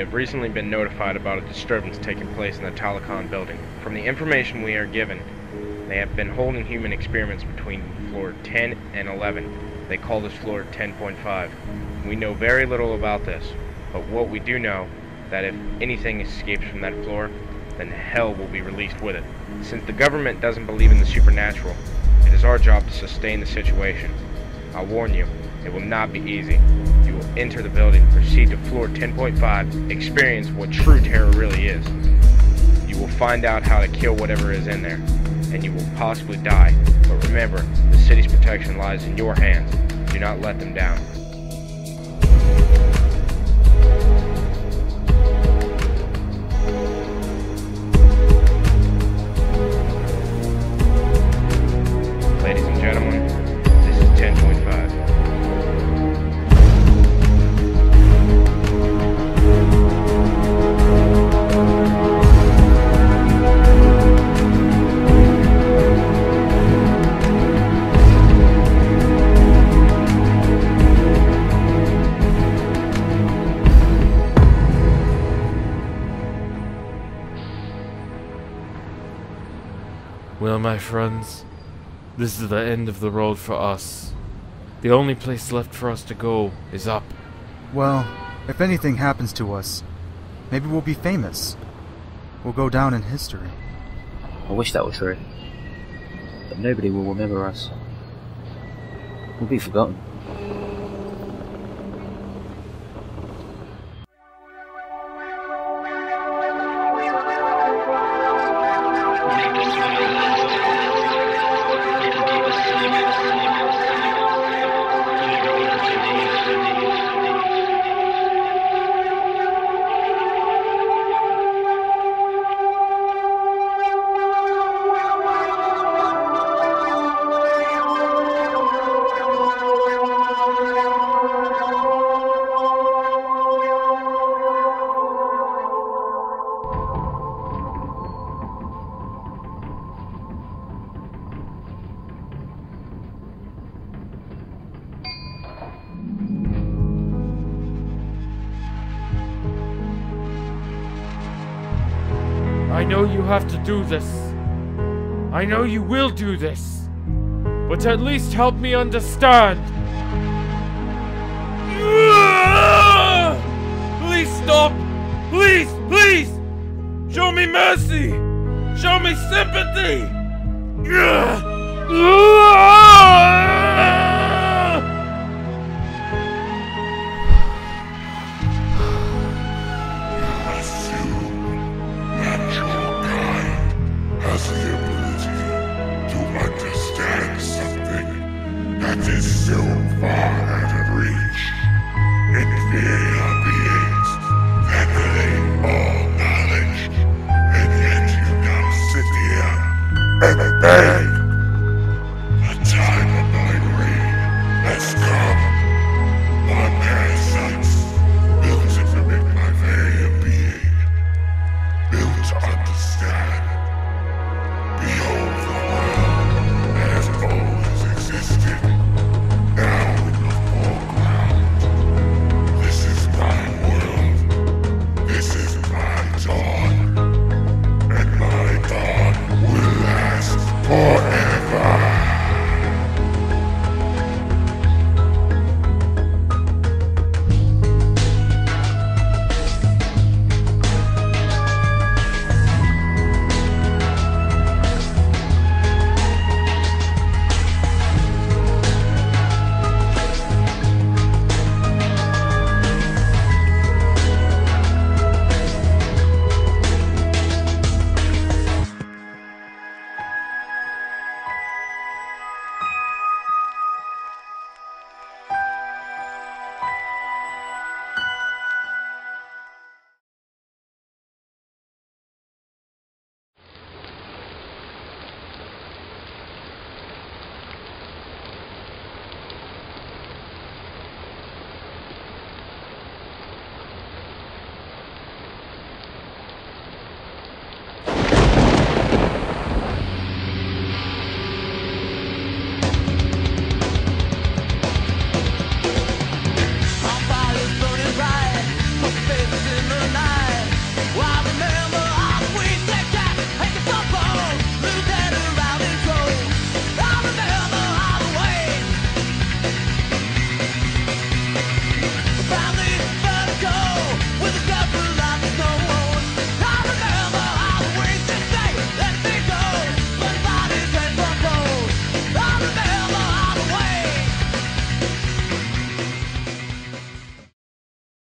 have recently been notified about a disturbance taking place in the Talakon building. From the information we are given, they have been holding human experiments between floor 10 and 11. They call this floor 10.5. We know very little about this, but what we do know, that if anything escapes from that floor, then hell will be released with it. Since the government doesn't believe in the supernatural, it is our job to sustain the situation. I warn you, it will not be easy. You will enter the building, proceed to floor 10.5, experience what true terror really is. You will find out how to kill whatever is in there, and you will possibly die. But remember, the city's protection lies in your hands. Do not let them down. Well, my friends, this is the end of the road for us. The only place left for us to go is up. Well, if anything happens to us, maybe we'll be famous. We'll go down in history. I wish that were true. But nobody will remember us. We'll be forgotten. I know you have to do this. I know you will do this. But at least help me understand. Please stop. Please, please. Show me mercy. Show me sympathy. The ability to understand something that is so far out of